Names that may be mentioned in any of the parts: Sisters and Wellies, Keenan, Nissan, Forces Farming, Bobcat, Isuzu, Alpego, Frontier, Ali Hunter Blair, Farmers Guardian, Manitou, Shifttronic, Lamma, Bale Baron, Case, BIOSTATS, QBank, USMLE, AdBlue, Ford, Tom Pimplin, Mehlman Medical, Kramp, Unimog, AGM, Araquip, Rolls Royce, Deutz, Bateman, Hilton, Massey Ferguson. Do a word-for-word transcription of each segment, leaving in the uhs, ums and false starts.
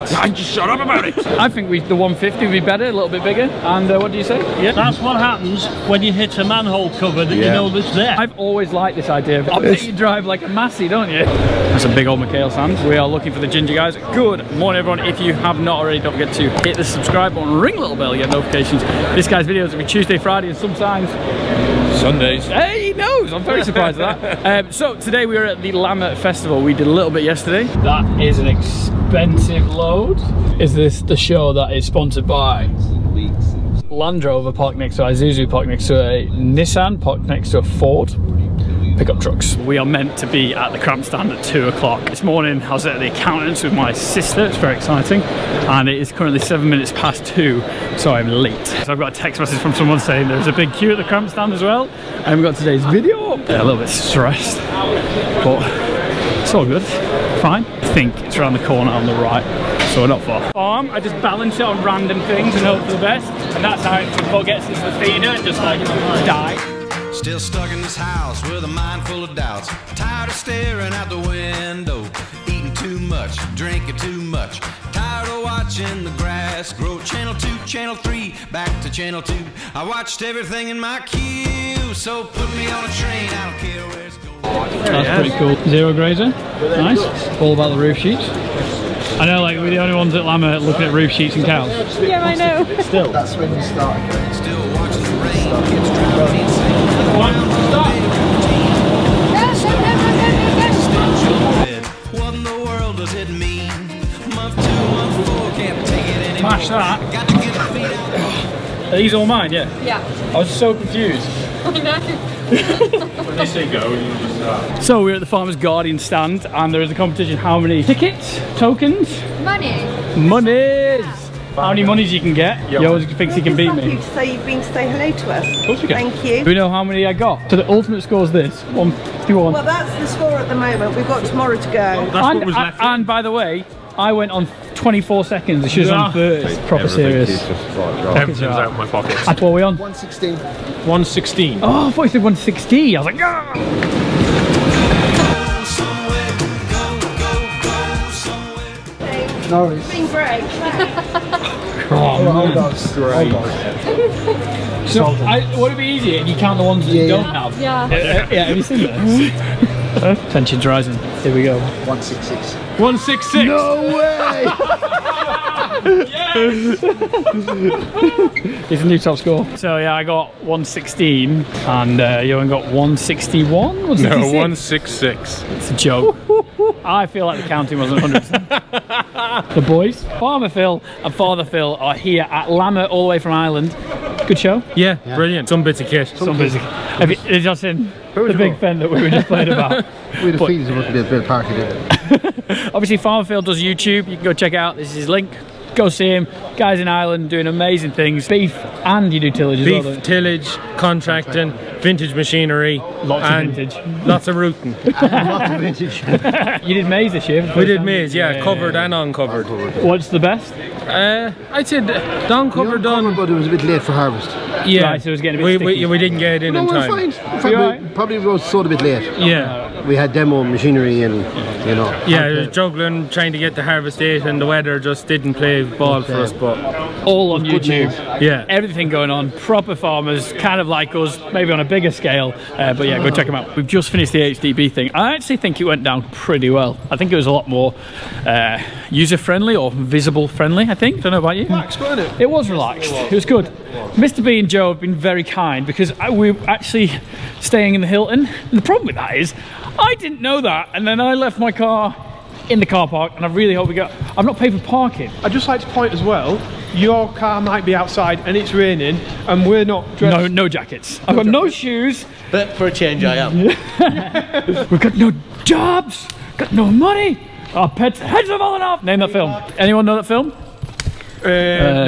I just shut up about it. I think we, the one fifty would be better, a little bit bigger. And uh, what do you say? Yeah, that's what happens when you hit a manhole cover that yeah. you know that's there. I've always liked this idea. I bet you drive like a Massey, don't you? That's a big old Michael Sands. We are looking for the ginger guys. Good morning, everyone. If you have not already, don't forget to hit the subscribe button, ring the little bell, you get notifications. This guy's videos will be Tuesday, Friday, and sometimes Sundays. Hey, he knows. I'm very surprised at that. Um, so today we are at the Lamma Festival. We did a little bit yesterday. That is an expensive load. Is this the show that is sponsored by Land Rover parked next to a Isuzu, parked next to a Nissan, parked next to a Ford? Pickup trucks. We are meant to be at the Kramp stand at two o'clock. This morning I was at the accountant's with my sister, it's very exciting, and it is currently seven minutes past two, so I'm late. So I've got a text message from someone saying there's a big queue at the Kramp stand as well, and we've got today's video up. Yeah, a little bit stressed, but it's all good, fine. I think it's around the corner on the right, so we're not far. Farm, I just balance it on random things and hope for the best, and that's how it gets into the feeder and just like die. Still stuck in this house with a mind full of doubts. Tired of staring out the window. Eating too much, drinking too much. Tired of watching the grass grow. Channel two, channel three, back to channel two. I watched everything in my queue. So put me on a train, I don't care where it's going. That's pretty cool. Zero grazer, nice. All about the roof sheets. I know, like, we're the only ones at Lamma looking at roof sheets and cows. Yeah, I know. Still. That's when you start. Still watching the rain. It's drowning. Smash that. Are these all mine? Yeah. Yeah. I was so confused. I know. When they say go, you just start. So we're at the Farmers Guardian stand, and there is a competition. How many tickets, tokens, money, monies? How many monies you can get? Yo. You always think well, you can beat me. Thank you to say you've been to say hello to us. Of course you can. Thank you. Do we know how many I got? So the ultimate score is this. one fifty-one. Well, that's the score at the moment. We've got tomorrow to go. Well, that's and, what was left. And, and by the way, I went on twenty-four seconds. She was yeah. on third. It's proper Everything serious. Everything's out of my pocket. What are we on? one sixteen. one sixteen. Oh, I thought you said one sixty. I was like, ah! No, it's spring break. Oh, that's great. So, I, would it be easier if you count the ones that yeah, you don't yeah. have? Yeah. Yeah, yeah, have you seen this? Tension's rising. Here we go. one sixty-six. one sixty-six? No way! Yes! It's a new top score. So, yeah, I got one sixteen and uh, Johan got one sixty-one? one sixty-six? No, one sixty-six. It's a joke. I feel like the counting wasn't one hundred percent. The boys, Farmer Phil and Father Phil, are here at Lamma, all the way from Ireland. Good show? Yeah, yeah. Brilliant. Some bits of kiss. Some, Some bits of kiss. Have you just seen the big what? Fen that we were just playing about? We had a feeling there must be a bit of party there. Obviously, Farmer Phil does YouTube. You can go check it out. This is his link. Go see him. Guys in Ireland doing amazing things. Beef and you do tillage as Beef, well. Beef, tillage, contracting, vintage machinery. Lots and of vintage. Lots of rooting. Lots of vintage. You did maize this year? We did maize, yeah, yeah, covered yeah. and uncovered. What's the best? Uh, I'd say down cover done. But it was a bit late for harvest. Yeah, right, so it was getting a bit we, we, we didn't get it in no, in time. Fine. Probably, right? probably was sort of a bit late. Yeah. We had demo machinery and, you know. Yeah, juggling, trying to get the harvest date, and the weather just didn't play ball okay. for us. But all on YouTube. Yeah. Everything going on. Proper farmers, kind of like us, maybe on a bigger scale. Uh, but yeah, go check them out. We've just finished the H D B thing. I actually think it went down pretty well. I think it was a lot more uh, user-friendly or visible-friendly, I think. I don't know about you. Relaxed, wasn't it? It was relaxed. It was good. Mister B and Joe have been very kind because I, we were actually staying in the Hilton. And the problem with that is I didn't know that, and then I left my car in the car park, and I really hope we go. I've not paid for parking. I'd just like to point as well, your car might be outside and it's raining and we're not dressed. No, no jackets. I've got no shoes. But for a change I am. We've got no jobs, got no money. Our pets' heads are falling off. Name that film. Anyone know that film? Uh, uh, no,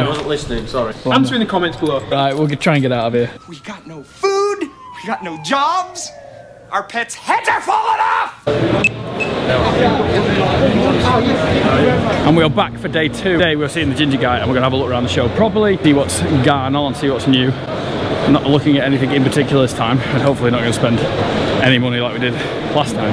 I wasn't listening, sorry. Well, answer in the comments below. Right, we'll get, try and get out of here. We got no food, we got no jobs, our pets' heads are falling off! And we are back for day two. Today we're seeing the ginger guy, and we're going to have a look around the show properly, see what's going on, see what's new. not looking at anything in particular this time, and hopefully not going to spend any money like we did last time,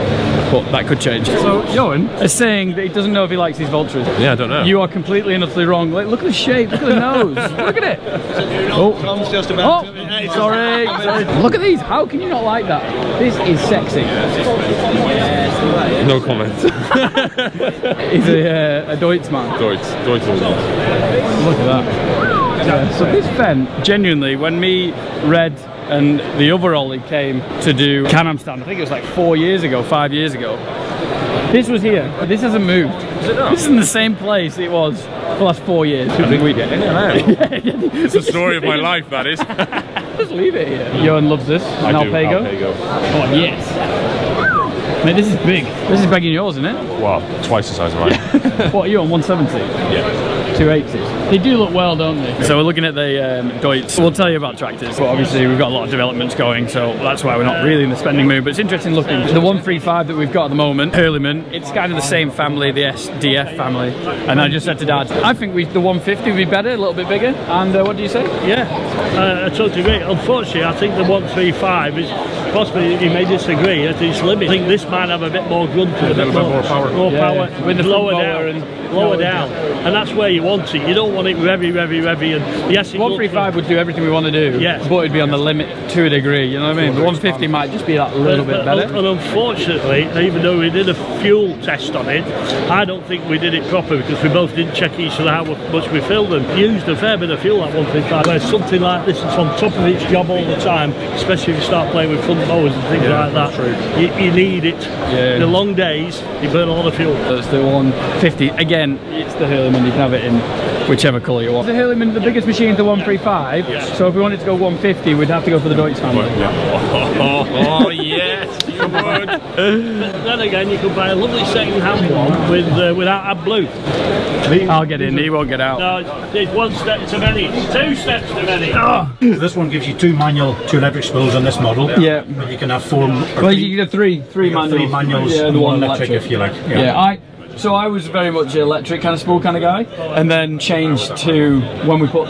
but that could change. So Johan is saying that he doesn't know if he likes these vultures. Yeah, I don't know. You are completely and utterly wrong. Like, look at the shape, look at the nose, look at it. Oh, Tom's just about oh. to sorry, sorry. Look at these, how can you not like that? This is sexy. No comment. He's a, uh, a Deutz-man. Deutz, Deutz. Look at that. Yeah, so this pen, genuinely, when me, Red, and the other Ollie came to do Can-Am stand, I think it was like four years ago, five years ago, this was here, but this hasn't moved. Is it not? This is in the same place it was for the last four years. I think we get in it. It's the story of my life, that is. Just leave it here. Johan loves this, an Alpego. Alpego. Oh, yes. Mate, this is big. This is bigger than yours, isn't it? Well, twice the size of mine. What, are you on one seventy? Yeah. two eighties. They do look well, don't they? So we're looking at the um, Deutz. We'll tell you about tractors, but obviously we've got a lot of developments going, so that's why we're not really in the spending mood, but it's interesting looking. The one three five that we've got at the moment, Hurleyman, it's kind of the same family, the S D F family, and I just said to Dad, I think we, the one fifty would be better, a little bit bigger, and uh, what do you say? Yeah, uh, I totally agree. Unfortunately, I think the one three five is, possibly you may disagree, at its limit. I think this might have a bit more grunt to it. A little bit more power. More power, yeah, yeah. With the lower down, and lower down, and that's where you You want it. You don't want it revvy, revvy, revvy. And yes, one three five would do everything we want to do. Yes, but it'd be on the limit to a degree. You know what I mean? The one fifty might just be that little but, bit better. And unfortunately, even though we did a fuel test on it, I don't think we did it proper because we both didn't check each other how much we filled and used a fair bit of fuel at one three five. Where something like this is on top of its job all the time, especially if you start playing with front mowers and things yeah, like that. True. You, you need it. Yeah. In the long days, you burn a lot of fuel. That's the one fifty. Again, it's the Hurleyman. You can have it in whichever colour you want. The Hurleyman, the biggest machine is the one three five, yeah. So if we wanted to go one fifty, we'd have to go for the Deutz family. Oh, oh yes, you would! But then again, you could buy a lovely second-hand one with, uh, without AdBlue. I'll get in, he won't get out. No, there's one step too many, two steps too many. Oh. This one gives you two manual, two electric spools on this model. Yeah. But you can have four... Well, you can have three, three manuals. Three manuals yeah, and one electric, electric if you like. Yeah, yeah I... So I was very much an electric kind of spool kind of guy, and then changed to when we put,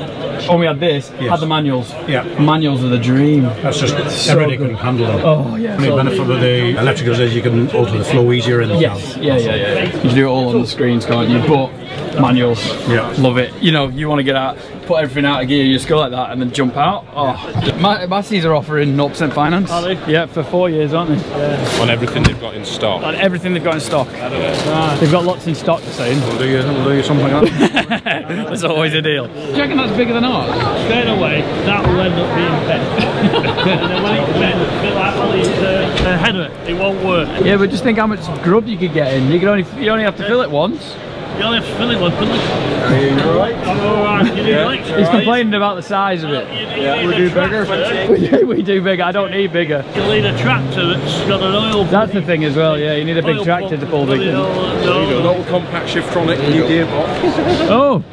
when we had this, yes. had the manuals. Yeah. Manuals are the dream. That's just, so everybody couldn't handle them. Oh yeah. The only benefit with the electricals is you can alter the flow easier in the yes. yeah, yeah, yeah, yeah. You can do it all on the screens, can't you? But manuals, yeah. love it. You know, you want to get out, put everything out of gear, you just go like that and then jump out. Oh. My, Massey's are offering zero percent finance. Are they? Yeah, for four years, aren't they? Yeah. On everything they've got in stock. On everything they've got in stock. I don't know. Ah. They've got lots in stock, they're saying. We'll do you, we'll do you something like that. That's always a deal. Do you reckon that's bigger than ours? Straight away, that will end up being bent. And then when it's bent, a bit like Ollie's uh, uh, header, it won't work. Yeah, but just think how much grub you could get in. You can only, you only have to yeah. fill it once. You only have to fill it once, couldn't you? Are you alright? I'm alright. You do yeah. He's right. complaining about the size of it. Uh, yeah, we do bigger. We do, we do bigger. I don't need bigger. You need a tractor that's got an oil. That's the thing as well, yeah. You need a big tractor to pull big things. An old compact Shifttronic, new gearbox. Oh!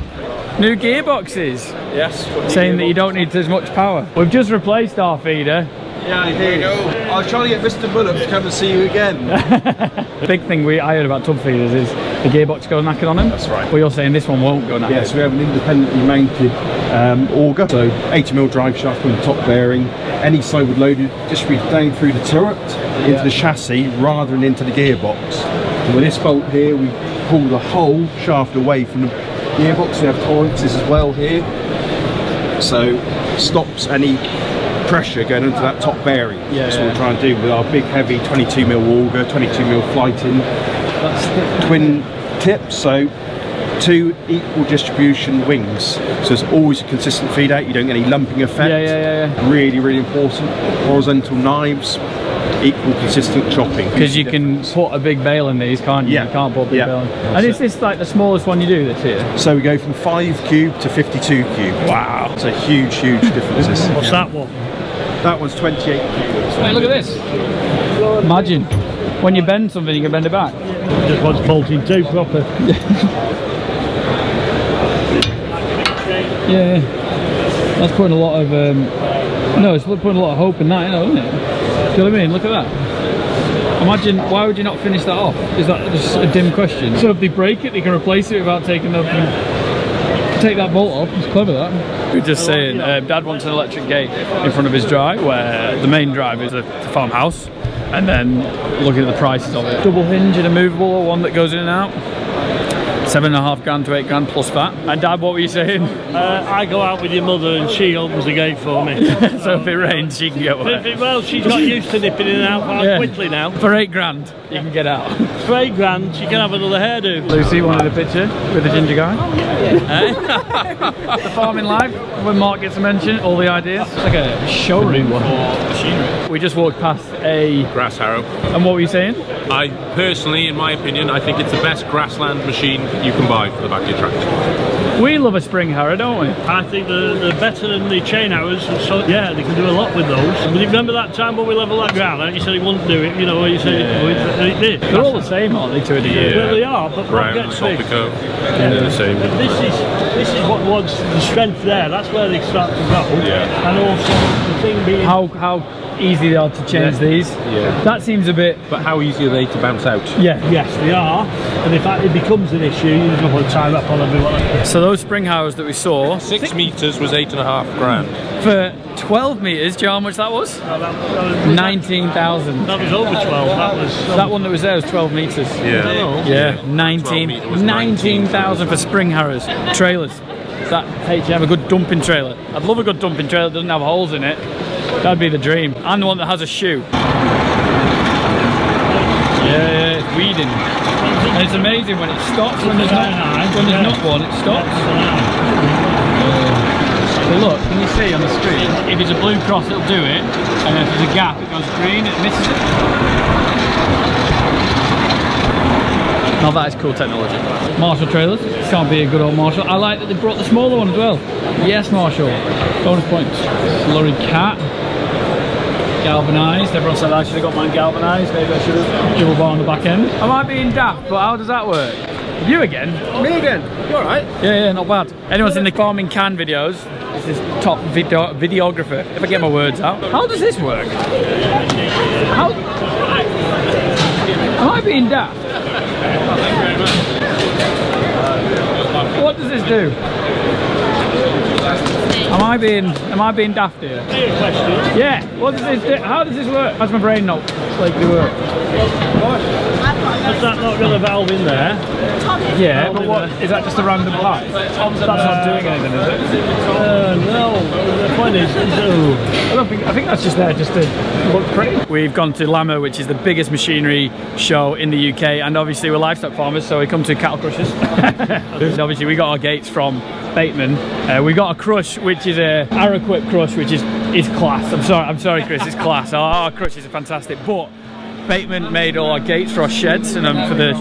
New gearboxes! Yes. Saying that you don't need as much power. We've just replaced our feeder. Yeah, here you go. I was trying to get Mister Bullock to come and see you again. The big thing we I heard about tub feeders is the gearbox goes knackered on them. That's right. Well, you're saying this one won't go knackered. Yes, yeah, so we have an independently mounted um, auger, so eighty mil drive shaft with top bearing. Any sideward loaded distributed down through the turret into yeah. the chassis rather than into the gearbox. And with this bolt here, we pull the whole shaft away from the gearbox. We have tolerances as well here, so stops any pressure going into that top bearing. Yeah, that's yeah. what we're trying to do with our big heavy twenty-two mil auger, twenty-two mil flighting. That's twin tips, so two equal distribution wings. So it's always a consistent feed out, you don't get any lumping effect. Yeah, yeah, yeah. Really, really important. Horizontal knives, equal consistent chopping. Because you can put a big bale in these, can't you? Yeah. You can't put a big yeah. bale in. And is this like the smallest one you do this here? So we go from five cube to fifty-two cube. Wow. It's a huge, huge difference. What's that one? That one's twenty-eight cube. Hey, look at this. Imagine. When you bend something, you can bend it back. Just wants bolting too proper. Yeah. That's putting a lot of... Um, no, it's putting a lot of hope in that, isn't it? Do you know what I mean? Look at that. Imagine, why would you not finish that off? Is that just a dim question? So if they break it, they can replace it without taking the... take that bolt off, it's clever that. We were just saying, uh, Dad wants an electric gate in front of his drive, where the main drive is the farmhouse, and then looking at the prices of it. Double hinge and a movable, or one that goes in and out. Seven and a half grand to eight grand plus that. And Dad, what were you saying? Uh, I go out with your mother and she opens the gate for me. So um, if it rains, she can get away. If it, well, she's not used to nipping in and out quite yeah. quickly now. For eight grand, you yeah. can get out. For eight grand, she can have another hairdo. Lucy wanted a picture with the ginger guy. Oh, yeah, yeah. The farming life, when Mark gets a mention, all the ideas. It's like a showroom one. Machinery. We just walked past a... grass harrow. And what were you saying? I personally, in my opinion, I think it's the best grassland machine you can buy for the back of your tractor. We love a spring harrow, don't we? I think they're, they're better than the chain harrows, so yeah, they can do a lot with those. But you remember that time when we levelled that ground out, you said it wouldn't do it, you know, you said yeah. it, it, it did. They're That's all the same, aren't they, to a degree? Yeah. Well, they are, but Brown, what gets Alpego, yeah. they're the same. But this is, this is what was the strength there, that's where they start to grow. Yeah. And also, the thing being... How, how easy they are to change yeah. these. Yeah. That seems a bit... But how easy are they to bounce out? Yeah. Yes, they are. And in fact, it becomes an issue. You just don't want to tie up on everyone. So those spring harrows that we saw... Six, six metres was eight and a half grand. For twelve metres, do you know how much that was? No, that, that was nineteen thousand. That was over twelve. That was... Um, that one that was there was twelve metres. Yeah. Yeah. yeah. nineteen thousand nineteen, for spring harrows. Trailers. Is that H M a good dumping trailer? I'd love a good dumping trailer that doesn't have holes in it. That'd be the dream. I'm the one that has a shoe. Yeah, it's weeding. And it's amazing when it stops, when there's not, when there's not one, it stops. But look, can you see on the screen? If it's a blue cross, it'll do it. And if there's a gap, it goes green, it misses it. Now that is cool technology. Marshall Trailers. Can't be a good old Marshall. I like that they brought the smaller one as well. Yes, Marshall. Bonus points. Slurry cat. Galvanised. Everyone said I should have got mine galvanised. Maybe I should have double bar on the back end. Am I being daft? But how does that work? You again? Me again. You all right? Yeah, yeah, not bad. Anyone's in the farming can videos. This is top video videographer. If I get my words out. How does this work? How? Am I being daft? Oh, thank you very much. What does this do? Am I being am I being daft here? Yeah. What does this do? How does this work? How's my brain not like to work? Has that not got a valve in there? Yeah. But what is that? Just a random light? That's not doing anything, is it? Uh, no. The point is, oh, I don't think I think that's just there just to look pretty. We've gone to Lamma, which is the biggest machinery show in the U K, and obviously we're livestock farmers, so we come to cattle crushers. And obviously, we got our gates from Bateman. Uh, we got a crush, which is a Araquip crush, which is is class. I'm sorry, I'm sorry, Chris. It's class. Our, our crushes are fantastic, but Bateman made all our gates for our sheds and um, for the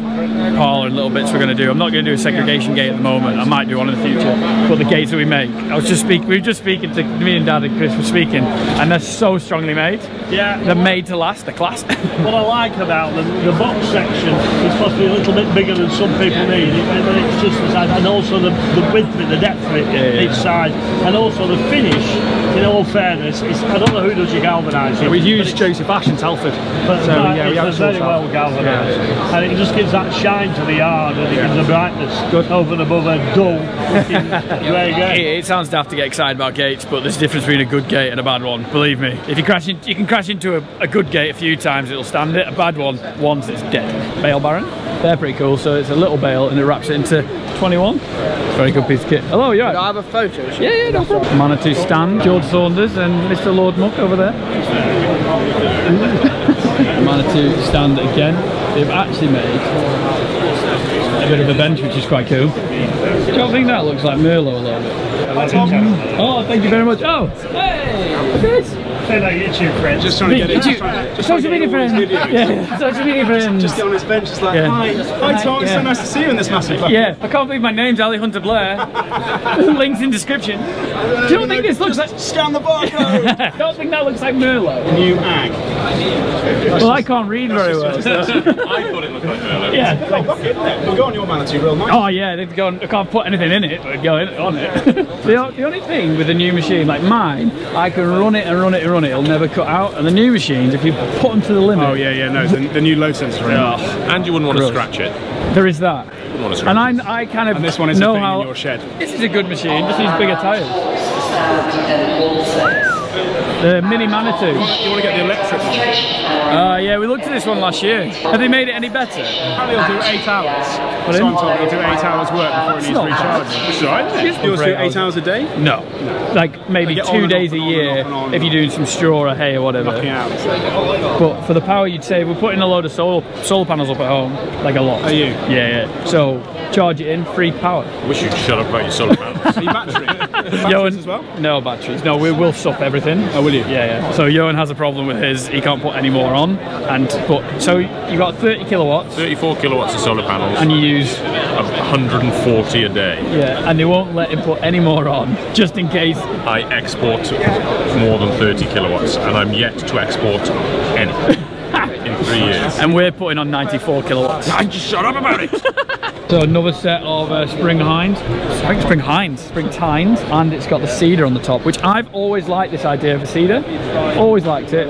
parlour and little bits we're going to do. I'm not going to do a segregation gate at the moment. I might do one in the future. But the gates that we make, I was just speaking. We were just speaking to me and Dad and Chris were speaking, and they're so strongly made. Yeah, they're made to last. They're class. What I like about them, the box section is possibly a little bit bigger than some people need. It, it's just the size, and also the, the width of it, the depth of it, yeah, each yeah. side, and also the finish. In all fairness, it's, I don't know who does your galvanising. We used Joseph Ash and Telford, but so, yeah, we it's very well galvanised, yeah. and it just gives that shine to the yard, and it yeah. gives the brightness good. Over and above a dull looking grey gate. It, it sounds daft to get excited about gates, but there's a difference between a good gate and a bad one. Believe me, if you crash, in, you can crash into a, a good gate a few times, it'll stand it. A bad one, once it's dead. Bale Baron, they're pretty cool. So it's a little bale, and it wraps it into twenty-one. Very good piece of kit. Hello, you alright? I have a photo. Yeah, yeah, no problem. Manitou stand. George Saunders and Mister Lord Muck over there. Manitou stand again. They've actually made a bit of a bench, which is quite cool. Do you think that looks like Merlot a little bit? Oh, thank you very much. Oh, hey, Chris. Hey, like YouTube friend. Just trying to get it. Yeah. Just social media friend. Yeah, social media friend. Just get on his bench, just like, yeah. hi, hi, Tom. It's yeah. so nice to see you in this massive. Yeah, I can't believe my name's Ali Hunter Blair. Links in description. Uh, Do you don't think this looks like? Scan the barcode. Don't think that looks like Merlot. New ag. Well, I can't read very well. So. I thought it looked like Merlot. Yeah. It's like, look, it'll go on your Manitou real nice. Oh yeah, they'd go. On, I can't put anything in it, but it'd go in, on it. the, the only thing with a new machine like mine, I can run it and run it. And on it, it'll never cut out. And the new machines, if you put them to the limit. Oh yeah, yeah, no, the, the new load sensor. Oh, and you wouldn't want gross. to scratch it. There is that. And I, I kind of and this one is know a thing how in your shed. This is a good machine, just needs bigger tyres. The Mini Manitou. You want, you want to get the electric one? Uh, yeah, we looked at this one last year. Have they made it any better? Apparently it'll do eight hours. What so I'm told it'll do eight hours work before it needs recharging. Which is right, isn't it? You'll do eight hours. hours a day? No. no. Like maybe two days a year if you're doing some straw or hay or whatever. But for the power you'd save, we're putting a load of solar, solar panels up at home, like a lot. Are you? Yeah, yeah. So charge it in, free power. I wish you'd shut up about your solar panels. Are you battery? Batteries as well? No batteries. No, we will sup everything. Oh, will you? Yeah, yeah. So Johan has a problem with his. He can't put any more on. And but so you got thirty kilowatts. thirty-four kilowatts of solar panels. And you use one hundred forty a day. Yeah, and they won't let him put any more on, just in case. I export more than thirty kilowatts, and I'm yet to export any in three years. And we're putting on ninety-four kilowatts. I just shut up about it. So another set of uh, spring hinds, I think spring hinds, spring tines, and it's got the cedar on the top, which I've always liked this idea of a cedar, always liked it.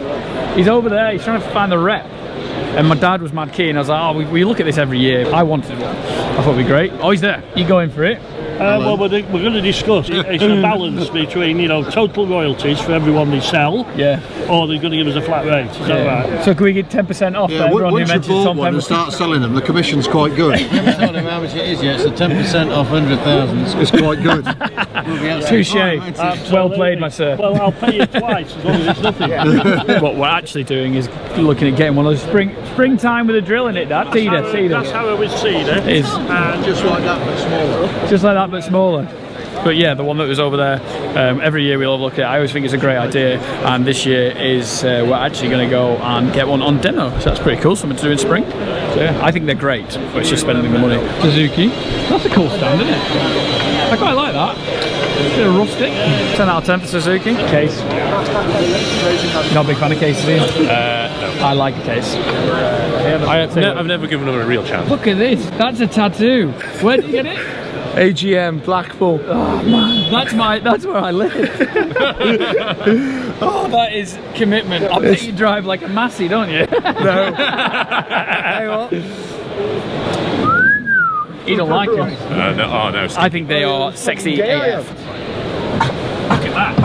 He's over there, he's trying to find the rep, and my dad was mad keen. I was like, oh, we, we look at this every year. I wanted one, I thought it'd be great. Oh, he's there, you going for it? Uh, well, we're, we're going to discuss it. It's a balance between, you know, total royalties for everyone they sell, yeah, or they're going to give us a flat rate. Is yeah. that right? So can we get ten percent off? Yeah, everyone once you bought one and start selling them, the commission's quite good. You haven't told them how much it is yet, so ten percent off one hundred thousand is quite good. Touche. Right, well played, my sir. Well, I'll pay you twice as long as it's nothing. Yeah. What we're actually doing is looking at getting one of those spring springtime with a drill in it, Dad. That's cedar, how, cedar. That's how it was cedar. It is. And just like that, but smaller. Just like that. Much smaller, but yeah, the one that was over there, um, every year we all look at it. I always think it's a great idea, and this year is uh, we're actually going to go and get one on demo, so that's pretty cool, something to do in spring. So yeah, I think they're great, but it's just spending the money. Suzuki, that's a cool stand, isn't it? I quite like that, a bit of rustic. ten out of ten for Suzuki. Case, not a big fan of Cases either. Uh, no. I like a Case. Uh, I have ne I've never given them a real chance. Look at this, that's a tattoo. Where did you get it? A G M, Blackpool. Oh man, that's my, that's where I live. Oh, that is commitment. I bet you drive like a Massey, don't you? No. Hey, what? You don't like them. Uh, no, oh, no, I think they are sexy A F. Look at that.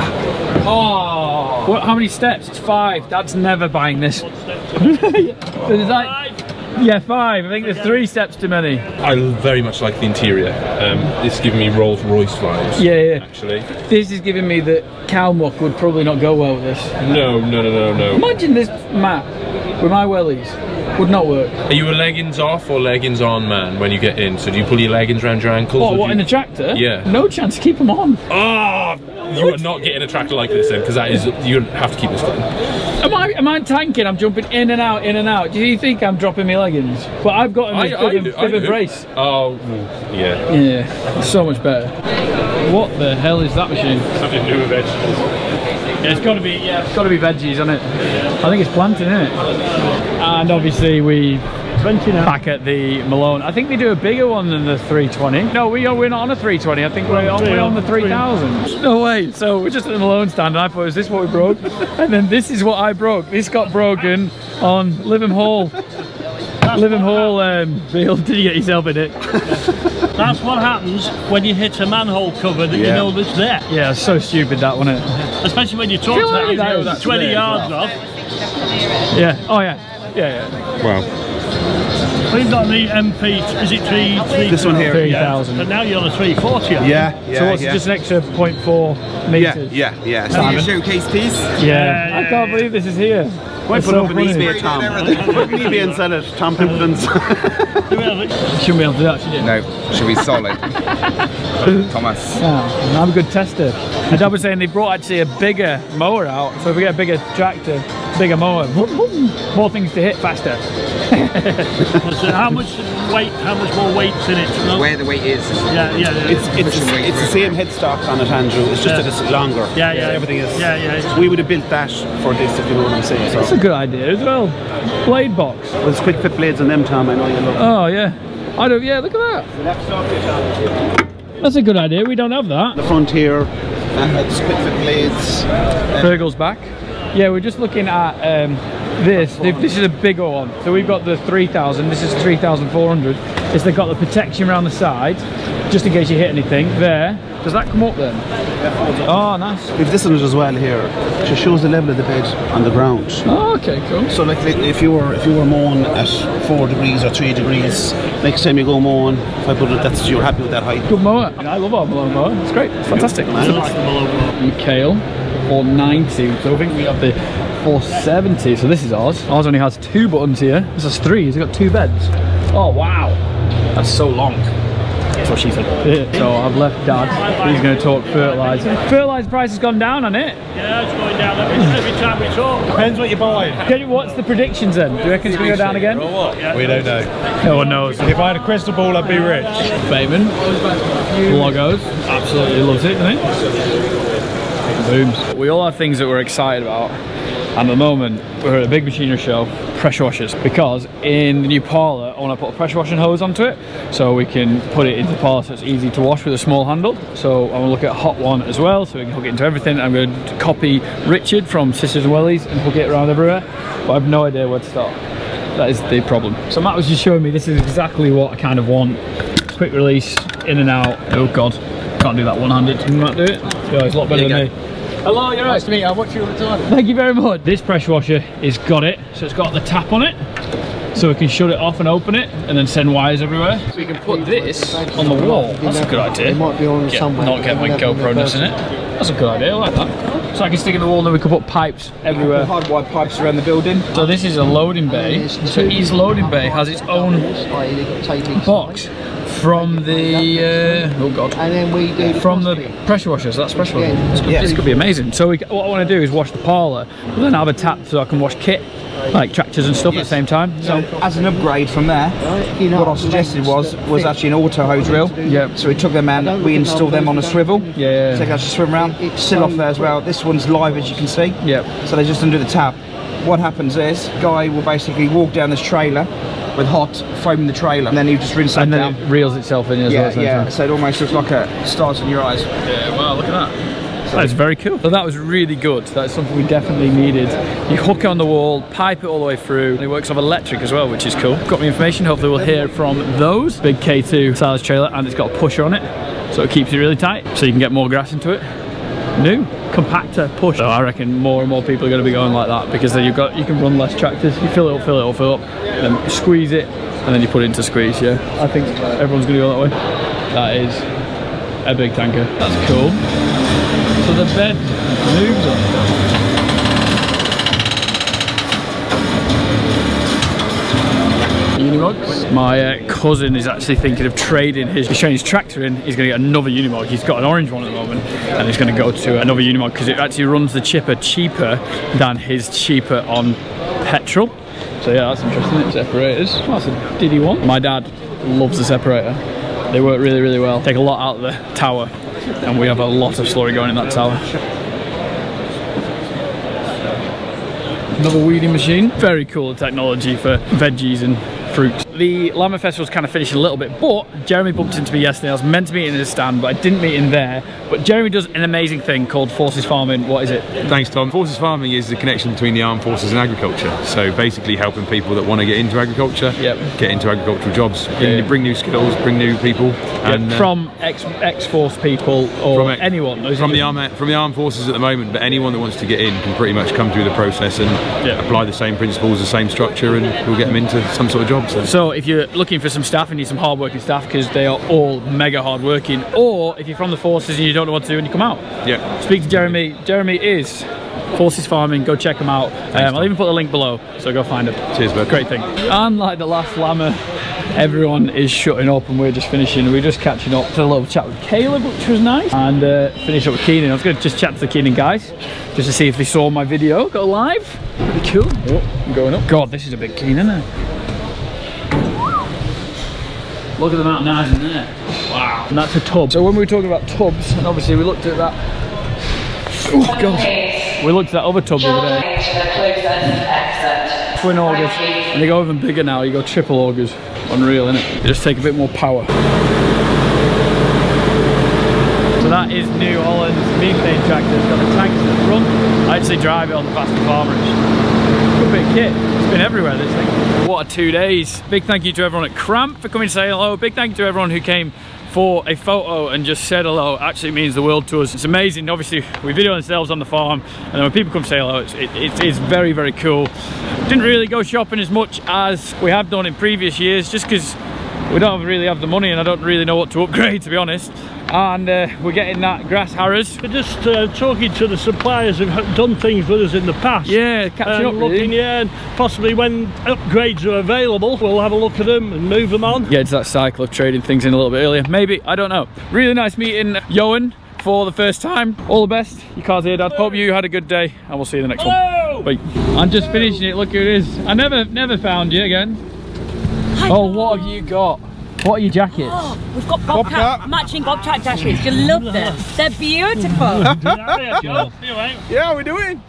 Oh. What, how many steps? It's five. Dad's never buying this. One step to yeah, five. I think there's three steps too many. I very much like the interior. Um, this is giving me Rolls Royce vibes. Yeah, yeah. Actually, this is giving me that cow muck would probably not go well with this. No, no, no, no, no. Imagine this map with my wellies. Would not work. Are you a leggings off or leggings on man when you get in? So do you pull your leggings around your ankles? Oh, what, what you... in a tractor? Yeah. No chance to keep them on. Oh, you what? Are not getting a tractor like this then, because that is, you have to keep this going. Am I, am I tanking? I'm jumping in and out, in and out. Do you think I'm dropping my leggings? But I've got them in a bit of a brace. Oh, yeah. Yeah, so much better. What the hell is that machine? Something to do with vegetables. Yeah, it's got to be, yeah, it's got to be veggies, isn't it? I think it's planting, isn't it? And obviously we back at the Malone. I think they do a bigger one than the three twenty. No, we are, we're not on a three twenty. I think we're on, we're on the three thousand. No way. So we're just at the Malone stand, and I thought, is this what we broke? And then this is what I broke. This got broken on Livenhall Hall. Livenhall Hall. Um, Bill, did you get yourself in it? That's what happens when you hit a manhole cover that yeah. you know that's there. Yeah, it's so stupid that, wasn't it? Especially when you talk to that, that, that twenty yards well. off. Yeah, oh yeah, yeah, yeah. Wow. We've got the M P, is it three, three this one here, three thousand. Yeah. And now you're on a three forty. Yeah, yeah. So what's yeah. just an extra zero point four metres? Yeah, yeah, yeah. So your showcase piece? Yeah. yeah, yeah I can't yeah. believe this is here. Why put so up an eBay, Tom? Put an eBay and sell it, Tom Pimplin's. Shouldn't be able to do that, should you? No, should be solid. Thomas. Yeah, I'm a good tester. My dad was saying they brought actually a bigger mower out, so if we get a bigger tractor, bigger mower, more things to hit faster. So how much weight, how much more weight's in it? No? Where the weight is. Yeah, yeah. yeah. It's, it's, it's, the, it's the same headstock on it, Andrew, it's just yeah. that it's longer. Yeah, yeah. yeah. Everything is. Yeah, yeah. yeah. We would have built that for this, if you know what I'm saying. So. Good idea as well. Blade box. Well, there's quick fit blades on them, Tom. I know you love them. Oh yeah, I don't. Yeah, look at that. That's a good idea. We don't have that. The Frontier, uh, just quick fit blades. Fergal's back. Yeah, we're just looking at um, this. This is a bigger one. So we've got the three thousand. This is three thousand four hundred. is they've got the protection around the side, just in case you hit anything. There. Does that come up then? Yeah, oh, nice. If this one is as well here, she shows the level of the bed on the ground. Oh, okay, cool. So like if you were if you were mowing at four degrees or three degrees, next time you go mowing, if I put it, that's you're happy with that height. Good mower. I love our mower. mower. It's great. It's fantastic. I like the mower. And kale, four ninety. So I think we have the four seventy. So this is ours. Ours only has two buttons here. This has three. It's got two beds. Oh wow, that's so long. That's what she said. Yeah. So I've left Dad. He's going to talk fertiliser. Fertiliser price has gone down, hasn't it? Yeah, it's going down every, every time we talk. Depends what you buy. What's the predictions then? Do you reckon it's going to go down again? Or what? Yeah. We don't know. No one knows. If I had a crystal ball, I'd be rich. Bateman, Logos, absolutely loves it, doesn't he? Booms. We all have things that we're excited about. And at the moment, we're at a big machinery show, pressure washers, because in the new parlour, I want to put a pressure washing hose onto it, so we can put it into the parlour so it's easy to wash with a small handle. So I want to look at a hot one as well, so we can hook it into everything. I'm going to copy Richard from Sisters and Wellies and hook it around everywhere, but I've no idea where to start. That is the problem. So Matt was just showing me this is exactly what I kind of want. Quick release, in and out. Oh God, can't do that one-handed. Can Matt do it? Yeah, it's a lot better than me. Hello, you're nice right. to meet you. I watch you all the time. Thank you very much. This pressure washer has got it, so it's got the tap on it, so we can shut it off and open it, and then send wires everywhere. So we can put this on the wall. That's a good idea. It might be on somewhere. Not get my GoPro-ness in it. That's a good idea. I like that. So I can stick in the wall, and then we can put pipes everywhere. Hardwired pipes around the building. So this is a loading bay. So each loading bay has its own box. From the uh, oh god, and then we do from the pressure washer. So that's pressure washer. This could, yeah. this could be amazing. So we, what I want to do is wash the parlour, but then I have a tap so I can wash kit, like tractors and stuff yes. at the same time. So as an upgrade from there, you know, what I suggested was was actually an auto hose reel. Yeah. So we took them and we installed them on a swivel. Yeah. yeah. So they can just swim around. It's still off there as well. This one's live as you can see. Yeah. So they just undo the tap. What happens is, guy will basically walk down this trailer with hot foam in the trailer, and then you just rinse that and then down. It reels itself in as yeah, well. So yeah, so it almost looks like a stars in your eyes. Yeah, wow, look at that. So that's very cool. So that was really good. That's something we definitely needed. You hook it on the wall, pipe it all the way through, and it works off electric as well, which is cool. Got me information, hopefully we'll hear from those. Big K two silage trailer, and it's got a pusher on it, so it keeps it really tight, so you can get more grass into it. New compactor push. So I reckon more and more people are going to be going like that, because then you've got you can run less tractors. You fill it up, fill it up, fill it up, then squeeze it, and then you put it into squeeze. Yeah, I think everyone's going to go that way. That is a big tanker. That's cool. So the bed moves on. Unimogs. My uh, cousin is actually thinking of trading his. He's showing his tractor in. He's going to get another Unimog. He's got an orange one at the moment. And he's going to go to another Unimog because it actually runs the chipper cheaper than his cheaper on petrol. So yeah, that's interesting. Separators. Well, that's a diddy one. My dad loves the separator. They work really, really well. Take a lot out of the tower, and we have a lot of slurry going in that tower. Another weeding machine. Very cool technology for veggies and fruit. The Lamma Festival's kind of finished a little bit, but Jeremy bumped into me yesterday. I was meant to meet in his stand, but I didn't meet him there. But Jeremy does an amazing thing called Forces Farming. What is it? Thanks, Tom. Forces Farming is the connection between the armed forces and agriculture. So basically helping people that want to get into agriculture, yep. get into agricultural jobs, yeah. bring new skills, bring new people. Yeah, and, uh, from ex, ex-force people or from ex anyone? From the, arm, from the armed forces at the moment, but anyone that wants to get in can pretty much come through the process and yep. apply the same principles, the same structure, and we'll get them into some sort of job. So. so if you're looking for some staff and need some hard working staff, because they are all mega hard working, or if you're from the forces and you don't know what to do and you come out, yeah, speak to Jeremy. Jeremy is Forces Farming. Go check them out. Um, I'll even put the link below, so go find them. Cheers, bud. Great thing. And like the last Lamma, everyone is shutting up and we're just finishing. We're just catching up to a little chat with Caleb, which was nice, and uh, finish up with Keenan. I was going to just chat to the Keenan guys just to see if they saw my video go live. Pretty cool. Oh, I'm going up. God, this is a big Keenan. Isn't it? Look at the mountain eyes in there. Wow. And that's a tub. So when we were talking about tubs, and obviously we looked at that. Oh God. We looked at that other tub over there. Twin augers. And they go even bigger now. You go triple augers. Unreal, innit? They just take a bit more power. So that is New Holland's methane tractor. It's got the tanks in the front. I actually drive it on the Fast and Farmers. Good bit of kit. been everywhere this thing. What a two days. Big thank you to everyone at Kramp for coming to say hello. Big thank you to everyone who came for a photo and just said hello. It actually means the world to us. It's amazing. Obviously we video ourselves on the farm, and then when people come say hello, it's, it, it is very, very cool. Didn't really go shopping as much as we have done in previous years, just because we don't really have the money and I don't really know what to upgrade, to be honest. And uh, we're getting that grass harrows. We're just uh, talking to the suppliers who've done things with us in the past. Yeah, catching um, up looking, really. Yeah, and possibly when upgrades are available, we'll have a look at them and move them on. Yeah, it's that cycle of trading things in a little bit earlier. Maybe, I don't know. Really nice meeting Johan for the first time. All the best. Your car's here, Dad. Hope you had a good day, and we'll see you in the next Hello. one. Bye. I'm just finishing it. Look who it is. I never, never found you again. Oh, what have you got? What are your jackets? Oh, we've got Bobcat, Bobcat. matching Bobcat jackets. You love them. They're beautiful. Yeah, we're doing.